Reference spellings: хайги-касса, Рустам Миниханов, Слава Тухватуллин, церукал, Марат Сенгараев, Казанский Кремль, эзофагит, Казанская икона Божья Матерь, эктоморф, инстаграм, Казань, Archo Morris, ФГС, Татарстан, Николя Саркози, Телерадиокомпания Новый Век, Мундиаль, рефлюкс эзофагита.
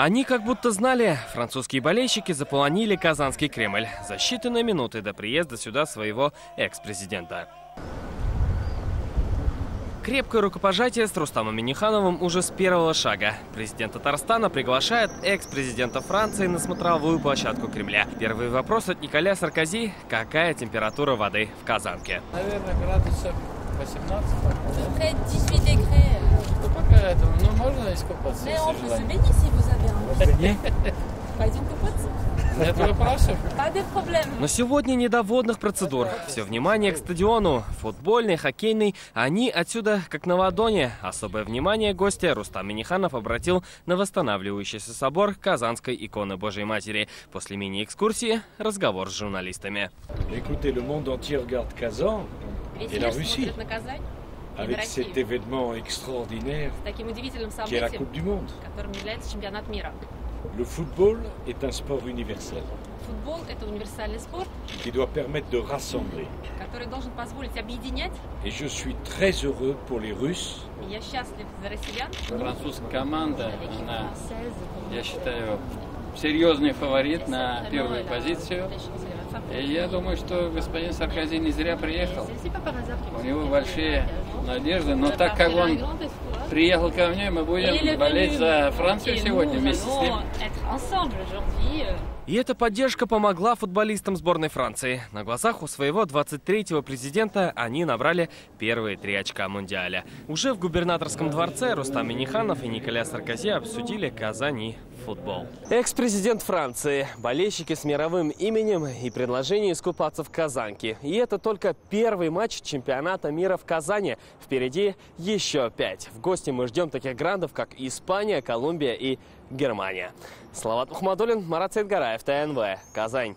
Они как будто знали, французские болельщики заполонили Казанский Кремль за считанные минуты до приезда сюда своего экс-президента. Крепкое рукопожатие с Рустамом Минихановым уже с первого шага. Президент Татарстана приглашает экс-президента Франции на смотровую площадку Кремля. Первый вопрос от Николя Саркози – какая температура воды в Казанке? Наверное, градусов 18. Ну, пока это, ну, можно искупаться, если желаете. Пойдем купаться. Но сегодня не до водных процедур. Все внимание к стадиону. Футбольный, хоккейный. Они отсюда как на ладони. Особое внимание гостя Рустам Миниханов обратил на восстанавливающийся собор Казанской иконы Божьей Матери. После мини-экскурсии разговор с журналистами. Весь мир смотрит на Казань. С таким удивительным событием, которым является чемпионат мира. Футбол – это универсальный спорт, который должен позволить объединять. И я счастлив за россиян. Французская команда, она, я считаю, серьезный фаворит на первую позицию. И я думаю, что господин Саркози не зря приехал. У него большие надежды, но так как он приехал ко мне, мы будем болеть за Францию сегодня вместе с ним. И эта поддержка помогла футболистам сборной Франции. На глазах у своего 23-го президента они набрали первые 3 очка Мундиаля. Уже в губернаторском дворце Рустам Миниханов и Николя Саркози обсудили Казань и футбол. Экс-президент Франции, болельщики с мировым именем и предложение искупаться в Казанке. И это только первый матч чемпионата мира в Казани. Впереди еще 5. В гости мы ждем таких грандов, как Испания, Колумбия и Германия. Слава Тухватуллин, Марат Сенгараев, ТНВ, Казань.